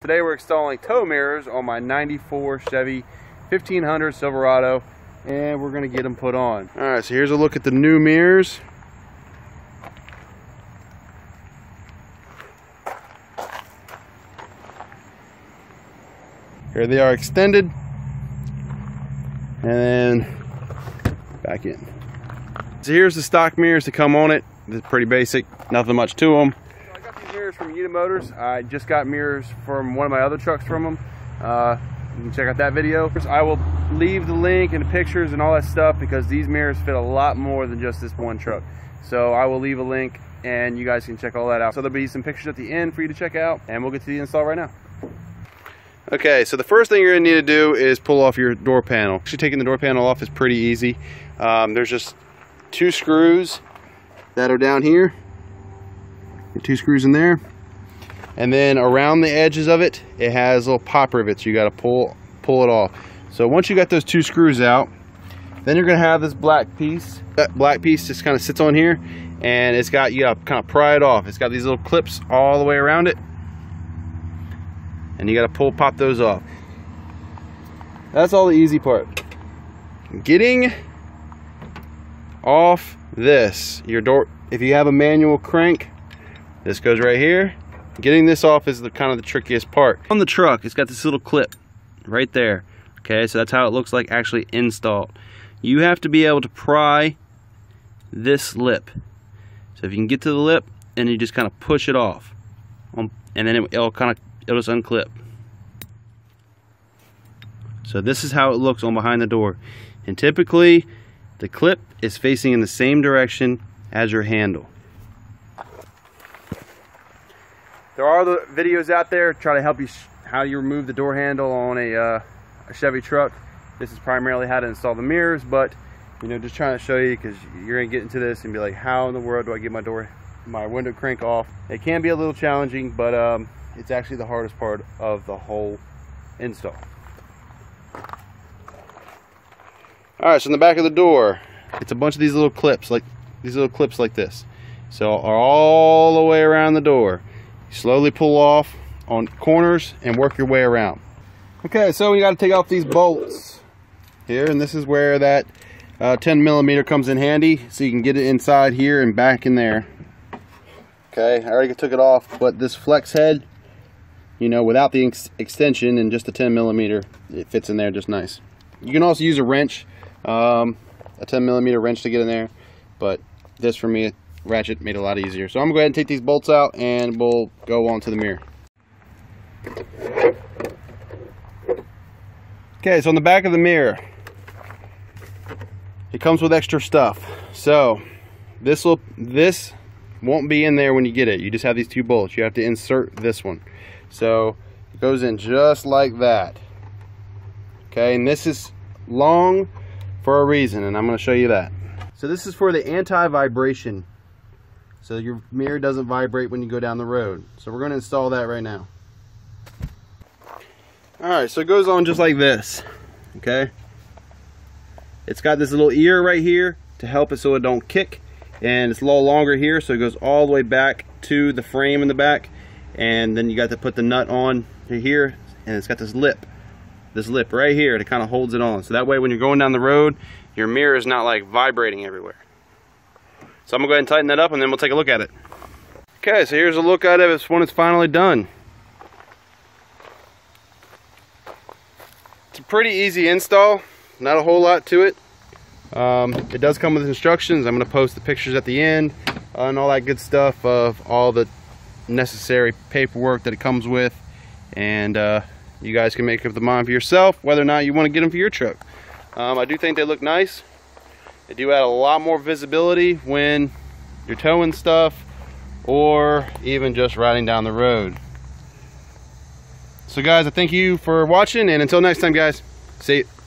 Today we're installing tow mirrors on my 94 Chevy 1500 Silverado, and we're going to get them put on. Alright, so here's a look at the new mirrors. Here they are extended, and then back in. So here's the stock mirrors that come on it. They're pretty basic, nothing much to them. Mirrors from Unimotors. I just got mirrors from one of my other trucks from them. You can check out that video. I will leave the link and the pictures and all that stuff because these mirrors fit a lot more than just this one truck. So I will leave a link and you guys can check all that out. So there'll be some pictures at the end for you to check out, and we'll get to the install right now. Okay, so the first thing you're going to need to do is pull off your door panel. Actually, taking the door panel off is pretty easy. There's just two screws that are down here. Two screws in there, and then around the edges of it, it has little pop rivets. You got to pull it off. So once you got those two screws out, then you're going to have this black piece. That black piece just kind of sits on here, and it's got, you got to kind of pry it off. It's got these little clips all the way around it, and you got to pop those off. That's all the easy part. Getting off this, your door. If you have a manual crank, this goes right here. Getting this off is kind of the trickiest part. On the truck, it's got this little clip right there. Okay, so that's how it looks like actually installed. You have to be able to pry this lip. So if you can get to the lip, and you just kind of push it off, and then it'll just unclip. So this is how it looks on behind the door. And typically, the clip is facing in the same direction as your handle. There are other videos out there trying to help you how you remove the door handle on a Chevy truck. This is primarily how to install the mirrors, but you know, just trying to show you because you're gonna get into this and be like, how in the world do I get my window crank off? It can be a little challenging, but it's actually the hardest part of the whole install. All right, so in the back of the door, it's a bunch of these little clips, like this. So are all the way around the door. Slowly pull off on corners and work your way around. Okay, so you got to take off these bolts here, and this is where that 10 millimeter comes in handy, so you can get it inside here and back in there. Okay, I already took it off, but this flex head, you know, without the extension and just the 10 millimeter, it fits in there just nice. You can also use a wrench, a 10 millimeter wrench to get in there, but this for me, ratchet made it a lot easier. So I'm gonna go ahead and take these bolts out and we'll go on to the mirror. Okay, so on the back of the mirror, it comes with extra stuff. So this won't be in there when you get it. You just have these two bolts. You have to insert this one. So it goes in just like that. Okay, and this is long for a reason, and I'm gonna show you that. So this is for the anti-vibration, so your mirror doesn't vibrate when you go down the road. So we're going to install that right now. Alright, so it goes on just like this. Okay, it's got this little ear right here to help it so it don't kick, and it's a little longer here, so it goes all the way back to the frame in the back, and then you got to put the nut on to here, and it's got this lip right here that kind of holds it on, so that way when you're going down the road, your mirror is not like vibrating everywhere. So I'm gonna go ahead and tighten that up, and then we'll take a look at it. Okay, so here's a look at it when it's finally done. It's a pretty easy install, not a whole lot to it. It does come with instructions. I'm gonna post the pictures at the end and all that good stuff of all the necessary paperwork that it comes with, and you guys can make up the mind for yourself whether or not you want to get them for your truck. I do think they look nice. They do add a lot more visibility when you're towing stuff or even just riding down the road. So guys, I thank you for watching, and until next time guys, see you.